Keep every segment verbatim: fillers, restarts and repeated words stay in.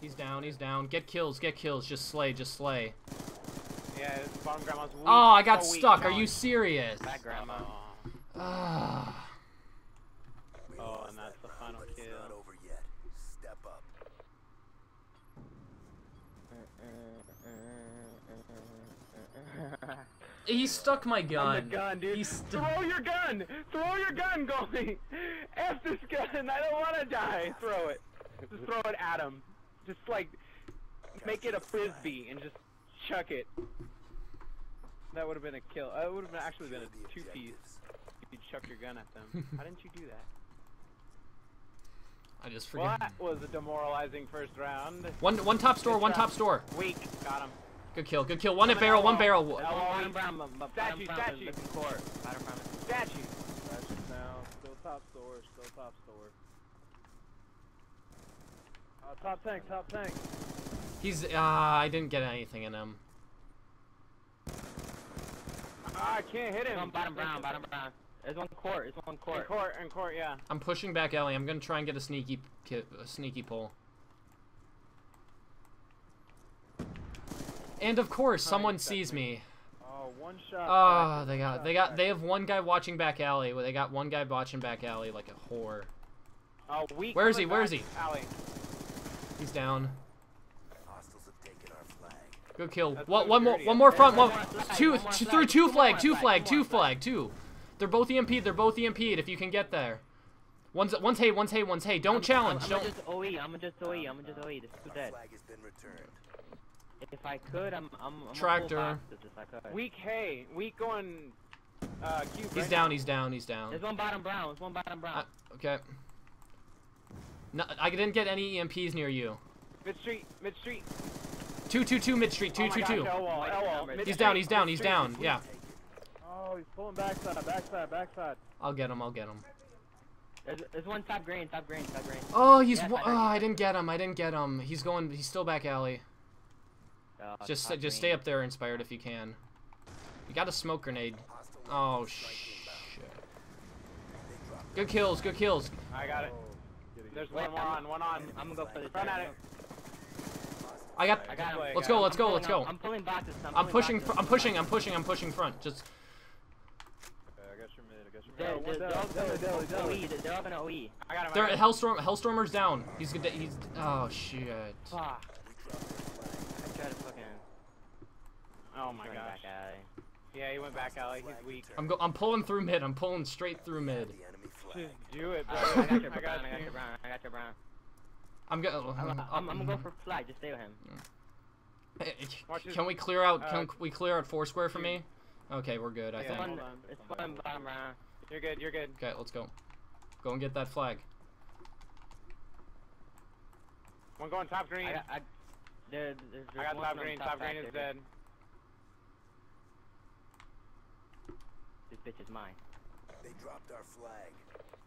He's down, he's down. Get kills, get kills. Just slay, just slay. Yeah, his bomb grandma's weak. Oh, I got so stuck. Are you serious? That grandma. Oh. Oh, and that's the final kill. It's not over yet. Step up. He stuck my gun. I'm the gun, dude. He Throw your gun! Throw your gun, goalie! F this gun! I don't want to die! Throw it. Just throw it at him. Just, like, make it a frisbee and just chuck it. That would have been a kill. That would have actually been a two-piece if you chuck your gun at them. How didn't you do that? I just forgot. Well, that was a demoralizing first round. One, one top store, one top store. Weak. Got him. Good kill, good kill. One hit barrel, one barrel. Statue, statue. Statue. Statue now. Still top store, still top store. Uh, top tank, top tank. He's, uh, I didn't get anything in him. I can't hit him. On bottom brown, bottom brown. It's on court, it's on court. In court, in court, yeah. I'm pushing back alley. I'm gonna try and get a sneaky, a sneaky pull. And of course, someone sees me. Oh, one shot. Oh, they got, they got, they have one guy watching back alley. They got one guy watching back alley like a whore. Oh, weak. Where is he? Where is he? Alley. He's down. Hostiles have taken our flag. Good kill. What? One more. One more front. One. Two. Through two flag. Two flag. Two flag. Two. They're both E M P'd. They're both E M P'd. If you can get there. One's one's hey. One's hey. One's hey. Don't challenge. Don't. I'm just O E. I'm just O E. I'm just O E. There's two dead. If I could, I'm. I'm, I'm Tractor. Could. Weak hay. Weak on. Uh, cube, he's right? down. He's down. He's down. There's one bottom brown. There's one bottom brown. Uh, okay. No, I didn't get any E M Ps near you. Mid street. Mid street. Two two two mid street. Two oh two gosh, two. L wall, L wall. He's down. He's down. He's down. Yeah. Oh, he's pulling backside. Backside. Backside. I'll get him. I'll get him. There's, there's one top green. Top green. Top green. Oh, he's. Yes, I oh, I didn't get him. I didn't get him. He's going. He's still back alley. Uh, just just green. Stay up there, Inspired, if you can. You got a smoke grenade. Oh, shit. Good kills, good kills. I got it. There's one on, one on. I'm gonna go for this. Run at it. I got, I got him. Let's go, let's go, let's go. I'm pulling back this time. I'm pushing, I'm pushing, I'm pushing, I'm pushing front. Just. They're up in O E. I got him. They're Hellstorm, Hellstormer's down. He's good. He's. Oh, shit. Fuck. Fucking... Oh my gosh. Yeah, he went back alley. He's weak. I'm go I'm pulling through mid. I'm pulling straight through mid. Just do it, bro. I got your brown. I got your brown. I got your brown. I'm go I'm, I'm, I'm gonna go for flag. Just stay with him. Hey, can we clear out? Can we clear out Foursquare for me? Okay, we're good. I yeah, think. Hold on. It's fun, bottom round. You're good. You're good. Okay, let's go. Go and get that flag. One going top green. I got, I There, there's, there's I got top green, top, top green is dead. This bitch is mine. They dropped our flag.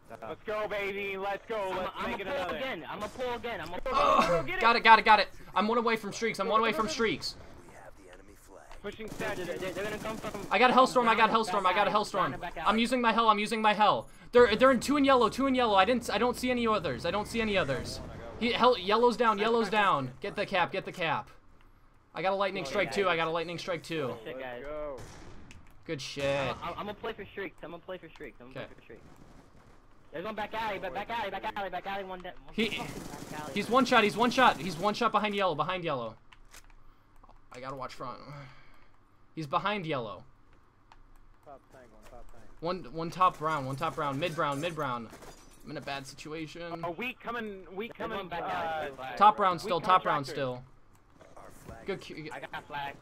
Uh, let's go, baby, let's go, let's I'm make a, I'm it another. Again. I'm a pull again, I'm a pull oh, again. Got it, got it, got it. I'm one away from streaks, I'm one away from streaks. We have the enemy flag. Pushing statue, they're, they're gonna come from... I got a Hellstorm, I got a Hellstorm, I got a Hellstorm. I'm using my hell, I'm using my hell. They're, they're in two in yellow, two in yellow. I didn't, I don't see any others, I don't see any others. He, hell, yellow's down, yellow's down. Get the cap, get the cap. I got a lightning strike too, I got a lightning strike too. Good shit, guys. Good shit. I'm gonna play for streaks, I'm gonna play for streaks, I'm gonna play for streaks. There's one back alley, back alley, back alley, back alley, one dead. He, he's one shot, he's one shot, he's one shot behind yellow, behind yellow. I gotta watch front. He's behind yellow. Top tank, one top tank. One, one top brown, one top brown, mid brown, mid brown. I'm in a bad situation. A weak coming, weak coming back out. Uh, top round still, top round still. Good. I got a flag.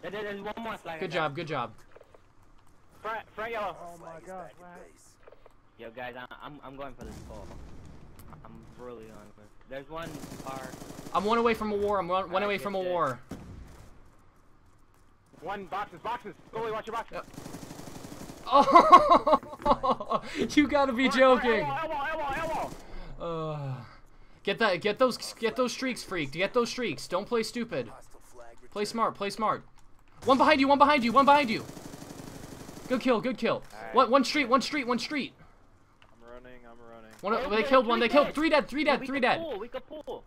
There's one more flag. Good job, good job. Front, front yellow. Oh my god. Yo guys, I'm I'm going for this ball. I'm really on this. There's one bar. I'm one away from a war. I'm one, one away from a war. One boxes, boxes. Slowly watch your boxes. Yep. Oh, you gotta be joking! Uh, get that, get those, get those streaks, freaked. Get those streaks. Don't play stupid. Play smart. Play smart. One behind you. One behind you. One behind you. Good kill. Good kill. One, one street. One street. One street. I'm running. I'm running. One, they killed one. They killed three dead. Three dead. Three dead. We could pull.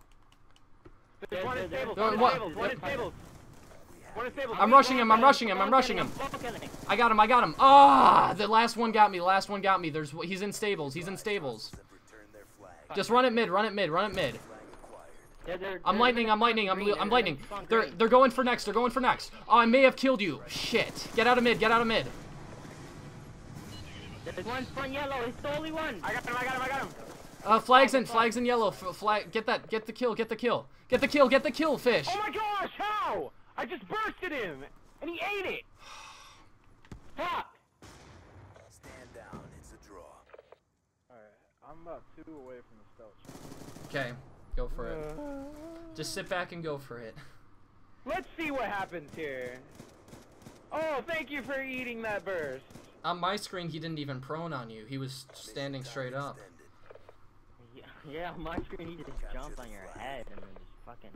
There's one is stable. One is stable. One is stable. I'm rushing him. I'm rushing him. I'm rushing him. I got him. I got him. Ah! The last one got me. The last one got me. There's. He's in stables. He's in stables. Just run it mid. Run it mid. Run it mid. I'm lightning. I'm lightning. I'm I'm lightning. They're they're going for next. They're going for next. Oh, I may have killed you. Shit. Get out of mid. Get out of mid. One's front yellow. It's the only one. I got him. I got him. I got him. Uh, flags in, flags in yellow. F flag, get that, get the kill, get the kill, get the kill, get the kill, fish. Oh my gosh, how? I just bursted him, and he ate it. Fuck. Stand down, it's a draw. All right, I'm about two away from the stealth. Okay, go for uh, it. Just sit back and go for it. Let's see what happens here. Oh, thank you for eating that burst. On my screen, he didn't even prone on you. He was standing straight up. Yeah, on my screen he just jump on your head and then just fucking...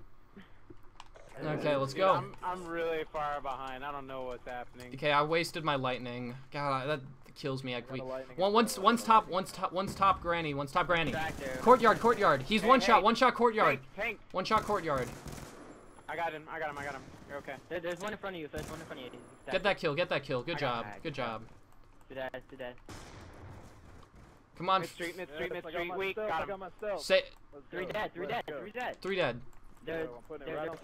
Okay, let's go. Dude, I'm, I'm really far behind. I don't know what's happening. Okay, I wasted my lightning. God, that kills me. I we, one, one's, one's top, one's top, one's top granny, one's top granny. Courtyard, courtyard. He's hey, one hey, shot, one shot courtyard. Hank, Hank. One shot courtyard. I got him, I got him, I got him. You're okay. There, there's one in front of you, there's one in front of you. Exactly. Get that kill, get that kill. Good job, good job. Do that, do that. Come on. Mid street, mid street, mid street. Weak. Got him. Say. Three dead. Three dead. Three dead. Three dead. They're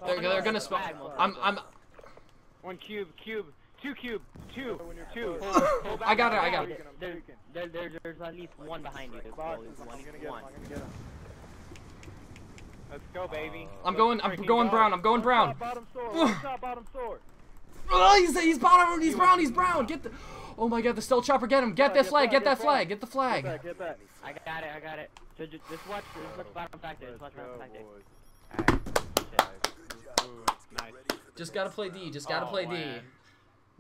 they're gonna spawn. I'm I'm. One cube, cube, two cube, two, two. I got it. I got it. There there there's at least one behind you. One. Let's go, baby. I'm going. I'm going brown. I'm going brown. Bottom sword. Bottom sword. Oh, he's he's bottom. He's brown. He's brown. Get the. Oh my god, the stealth chopper, get him! Get that flag! Get that flag! Get the flag! Get that! I got it! I got it! So just watch, just watch bottom factor. Just watch bottom factor. Just gotta play D. Just gotta play D.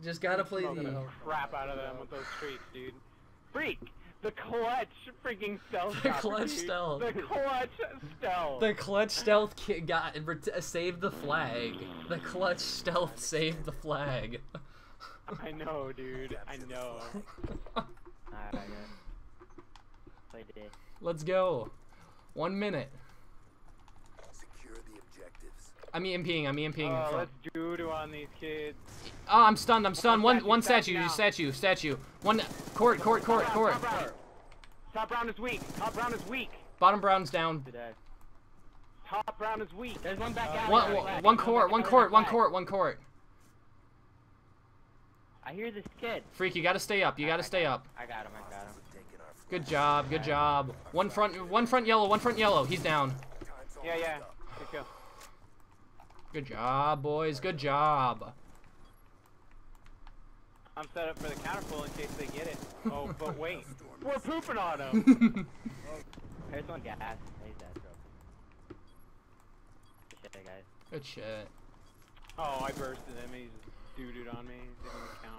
Just gotta play D. Crap out of them with those streaks, dude. Freak! The clutch freaking stealth. The clutch stealth. The clutch stealth. The clutch stealth got saved the flag. The clutch stealth saved the flag. I know, dude. I know. Let's go. One minute. Secure the objectives. I'm EMPing. I'm EMPing. Oh, let's doodoo on these kids. Oh, I'm stunned. I'm stunned. One, one statue. Statue. Statue. One. Court. Court. Court. Court. Top brown is weak. Top brown is weak. Bottom brown's down. Top brown is weak. There's one back out. One. One court. One court. One court. One court. I hear this kid. Freak, you gotta stay up. You gotta I, I stay got, up. I got him. I got him. Good job. Good job. One front. One front yellow. One front yellow. He's down. Yeah, yeah. Good kill. Good job, boys. Good job. I'm set up for the counterpull in case they get it. Oh, but wait. We're pooping on him. There's one gas. He's dead, bro. Good shit, guys. Good shit. Oh, I bursted him. He's doo-dooed on me. Didn't count.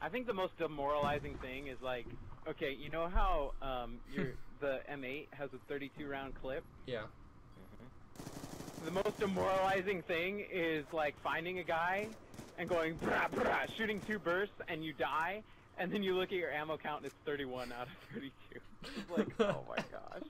I think the most demoralizing thing is like, okay, you know how um, your the M eight has a thirty-two round clip? Yeah. Mm-hmm. The most demoralizing thing is like finding a guy and going brah brah, shooting two bursts and you die, and then you look at your ammo count and it's thirty-one out of thirty-two. It's like, oh my gosh.